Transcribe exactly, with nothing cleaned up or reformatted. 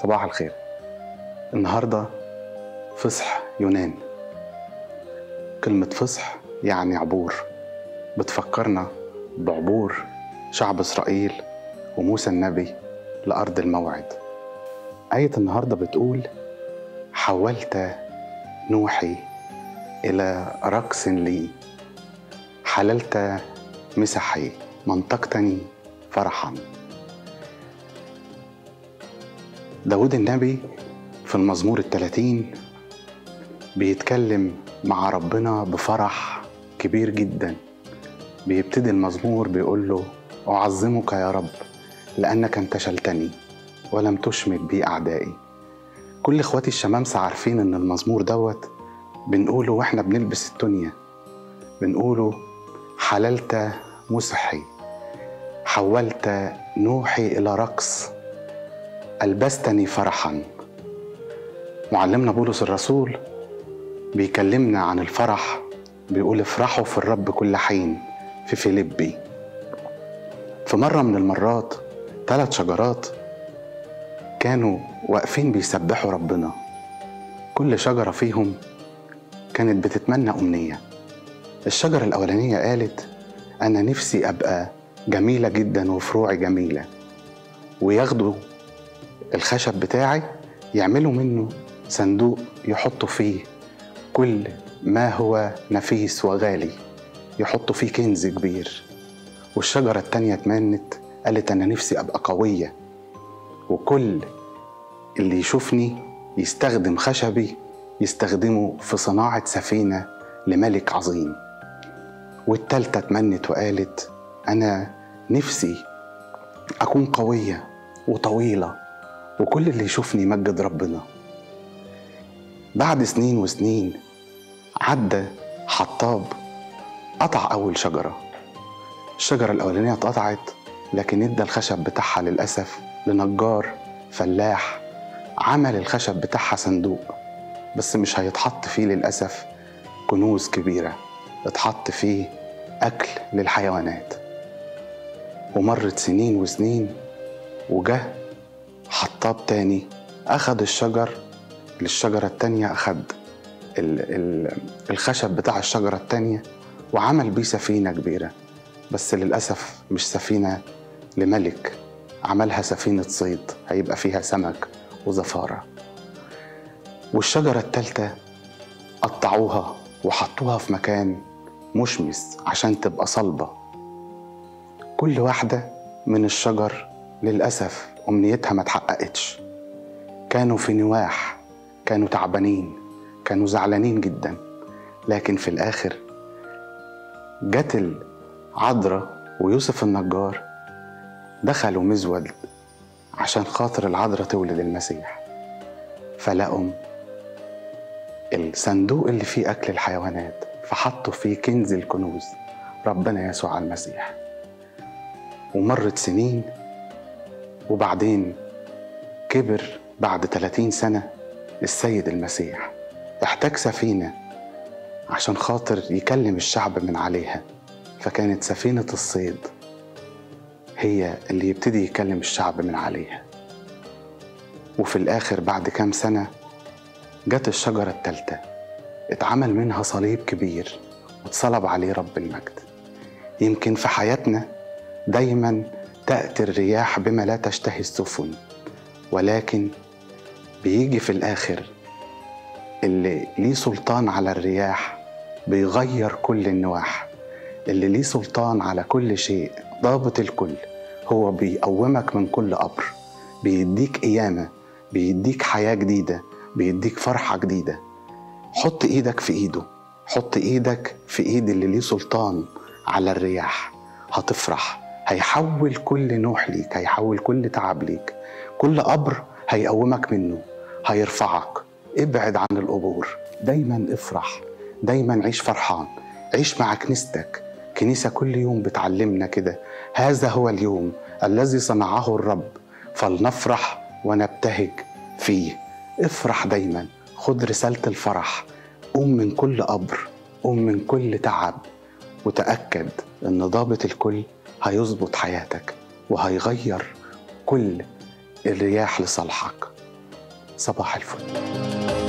صباح الخير. النهاردة فصح يونان. كلمة فصح يعني عبور، بتفكرنا بعبور شعب إسرائيل وموسى النبي لأرض الموعد. آية النهاردة بتقول: حولت نوحي إلى رقص لي، حللت مسحي، منطقتني فرحا. داود النبي في المزمور الثلاثين بيتكلم مع ربنا بفرح كبير جدا. بيبتدي المزمور بيقول له: أعظمك يا رب لأنك انتشلتني ولم تشمت بي أعدائي. كل إخواتي الشمامسة عارفين إن المزمور دوت بنقوله وإحنا بنلبس التونية، بنقوله: حللت مسحي، حولت نوحي إلى رقص، ألبستني فرحا. معلمنا بولس الرسول بيكلمنا عن الفرح، بيقول: افرحوا في الرب كل حين، في فيليبي. في مرة من المرات ثلاث شجرات كانوا واقفين بيسبحوا ربنا، كل شجرة فيهم كانت بتتمنى أمنية. الشجرة الأولانية قالت: أنا نفسي أبقى جميلة جدا وفروعي جميلة، وياخدوا الخشب بتاعي يعملوا منه صندوق يحطوا فيه كل ما هو نفيس وغالي، يحطوا فيه كنز كبير. والشجرة التانية اتمنت، قالت: أنا نفسي أبقى قوية، وكل اللي يشوفني يستخدم خشبي يستخدمه في صناعة سفينة لملك عظيم. والتالتة اتمنت وقالت: أنا نفسي أكون قوية وطويلة، وكل اللي يشوفني يمجد ربنا. بعد سنين وسنين عدى حطاب قطع أول شجرة. الشجرة الأولانية اتقطعت، لكن ادى الخشب بتاعها للأسف لنجار فلاح، عمل الخشب بتاعها صندوق، بس مش هيتحط فيه للأسف كنوز كبيرة، اتحط فيه أكل للحيوانات. ومرت سنين وسنين، وجه حطاب تاني أخد الشجر للشجرة التانية، أخد الخشب بتاع الشجرة التانية وعمل بيه سفينة كبيرة، بس للأسف مش سفينة لملك، عملها سفينة صيد هيبقى فيها سمك وزفارة. والشجرة التالتة قطعوها وحطوها في مكان مشمس عشان تبقى صلبة. كل واحدة من الشجر للأسف أمنيتها ما اتحققتش، كانوا في نواح، كانوا تعبانين، كانوا زعلانين جدا. لكن في الآخر جت العذراء ويوسف النجار، دخلوا مزود عشان خاطر العذراء تولد المسيح، فلقوا الصندوق اللي فيه أكل الحيوانات، فحطوا فيه كنز الكنوز، ربنا يسوع المسيح. ومرت سنين، وبعدين كبر بعد ثلاثين سنة السيد المسيح، احتاج سفينة عشان خاطر يكلم الشعب من عليها، فكانت سفينة الصيد هي اللي يبتدي يكلم الشعب من عليها. وفي الآخر بعد كام سنة جت الشجرة التالتة، اتعمل منها صليب كبير واتصلب عليه رب المجد. يمكن في حياتنا دايما تأتي الرياح بما لا تشتهي السفن، ولكن بيجي في الآخر اللي ليه سلطان على الرياح بيغير كل النواح، اللي ليه سلطان على كل شيء ضابط الكل، هو بيقومك من كل قبر، بيديك قيامة، بيديك حياة جديدة، بيديك فرحة جديدة. حط ايدك في ايده، حط ايدك في ايد اللي ليه سلطان على الرياح، هتفرح. هيحول كل نوح ليك، هيحول كل تعب ليك، كل قبر هيقومك منه، هيرفعك. ابعد عن القبور، دايما افرح، دايما عيش فرحان، عيش مع كنيستك. كنيسة كل يوم بتعلمنا كده: هذا هو اليوم الذي صنعه الرب فلنفرح ونبتهج فيه. افرح دايما، خد رسالة الفرح، قوم من كل قبر، قوم من كل تعب، وتأكد ان ضابط الكل هيظبط حياتك وهيغير كل الرياح لصالحك. صباح الفل.